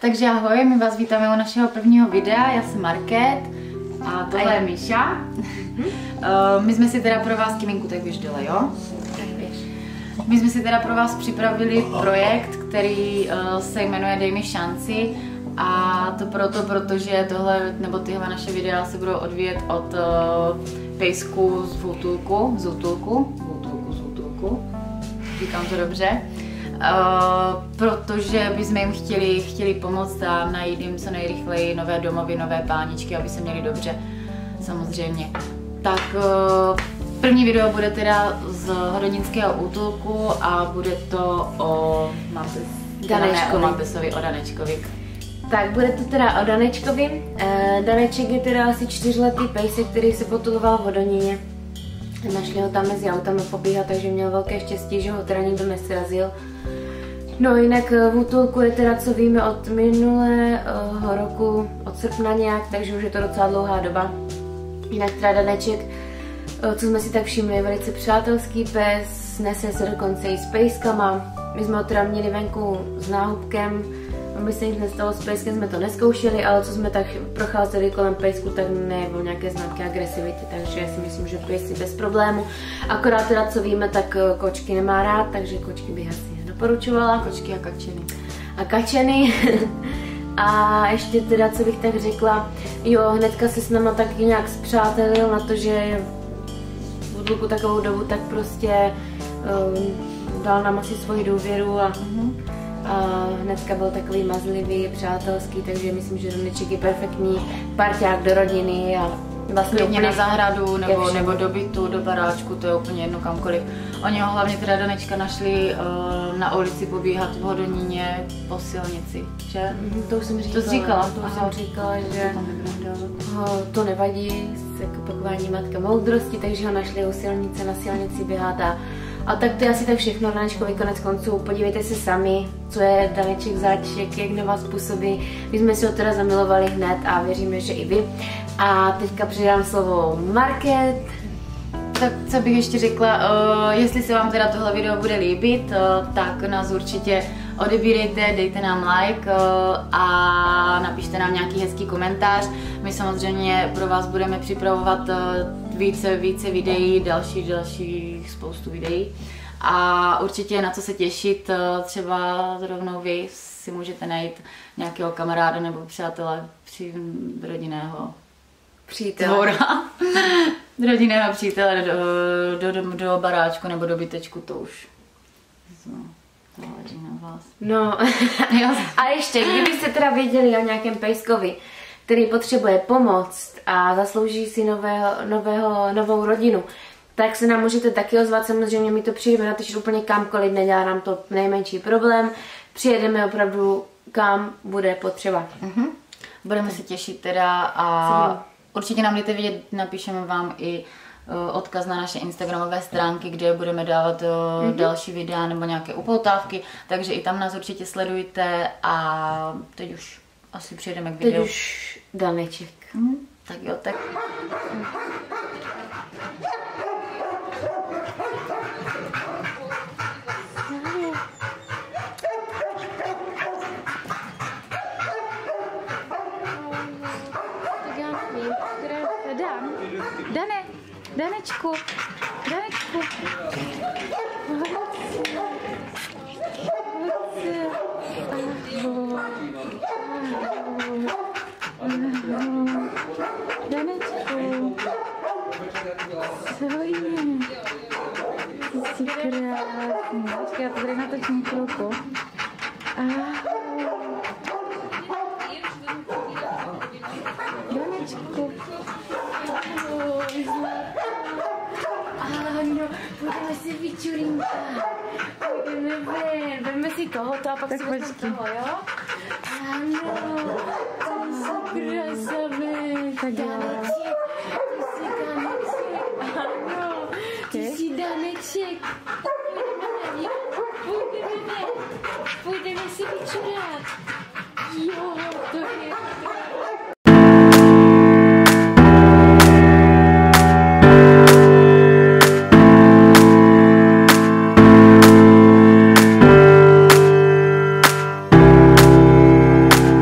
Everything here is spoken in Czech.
Takže ahoj, my vás vítáme u našeho prvního videa, já jsem Markét a tohle je Míša. My jsme si teda pro vás, Kiminku, tak běž dole, jo? Tak běž. My jsme si teda pro vás připravili projekt, který se jmenuje Dej mi šanci. A to proto, protože tohle, nebo tyhle naše videa se budou odvíjet od pejsku z útulku, říkám to dobře, protože bychom jim chtěli pomoct a najít jim co nejrychleji nové domovy, nové páničky, aby se měli dobře, samozřejmě. Tak první video bude teda z hodonínského útulku a bude to o Danečkovi, o Danečkovi. Tak, bude to teda o Danečkovi. Daneček je teda asi 4letý pejsek, který se potuloval v Hodoníně. Našli ho tam mezi autami pobíhat, takže měl velké štěstí, že ho teda nikdo nesrazil. No jinak v útulku je teda, co víme, od minulého roku, od srpna nějak, takže už je to docela dlouhá doba. Jinak teda Daneček, co jsme si tak všimli, je velice přátelský pes, nese se dokonce i s pejskama. My jsme ho teda měli venku s náhubkem, aby se nic nestalo, s pejskem jsme to neskoušeli, ale co jsme tak procházeli kolem pejsku, tak nebylo nějaké známky agresivity, takže já si myslím, že pejsci bez problému. Akorát teda, co víme, tak kočky nemá rád, takže kočky bych asi nedoporučovala. Kočky a kačeny. A kačeny. A ještě teda, co bych tak řekla, jo, hnedka se s náma taky nějak zpřátelil na to, že v útulku takovou dobu, tak prostě dal nám asi svoji důvěru a hnedka byl takový mazlivý, přátelský, takže myslím, že Daneček je perfektní parťák do rodiny a vlastně úplně na zahradu nebo do bytu, do baráčku, to je úplně jedno kamkoliv. Oni ho hlavně teda Danečka našli na ulici pobíhat v Hodoníně po silnici, že? To už jsem říkala. To říkala. To už jsem říkala, že to nevadí, jako pokování matka moudrosti, takže ho našli u silnice, na silnici běhat a tak to je asi tak všechno Danečkovi konec konců. Podívejte se sami, co je Daneček záček, jak na vás působí. My jsme si ho teda zamilovali hned a věříme, že i vy. A teďka předám slovo Markét. Tak co bych ještě řekla, jestli se vám teda tohle video bude líbit, tak nás určitě odebírejte, dejte nám like a napište nám nějaký hezký komentář. My samozřejmě pro vás budeme připravovat více videí, dalších spoustu videí a určitě je na co se těšit, třeba rovnou vy si můžete najít nějakého kamaráda nebo přátele rodinného přítele. Rodinného přítele do baráčku nebo do bytečku, to už záleží na vás. No a ještě, kdybyste teda věděli o nějakém pejskovi, který potřebuje pomoc a zaslouží si novou rodinu, tak se nám můžete taky ozvat, samozřejmě my to přijdeme natočit úplně kamkoliv, nedělá nám to nejmenší problém, přijedeme opravdu kam bude potřeba. Budeme se těšit teda a určitě nám dejte vědět, napíšeme vám i odkaz na naše instagramové stránky, kde budeme dávat další videa nebo nějaké upoutávky, takže i tam nás určitě sledujte a teď už asi přijedeme k videu. Teď už Daneček. Tak jo, tak. Danečku, Danečku. Danečku, co je? Jsi krásný. Počkej, já to tady natočím chvilku. Danečku. Ano, budeme si vyčurinkat. Budeme si tohoto a pak si budeme toho, jo? Ano, ty jsi krasavý. Daneček, ty jsi Daneček. Ano, ty jsi Daneček. Půjdeme si vyčurat. Jo, to je to.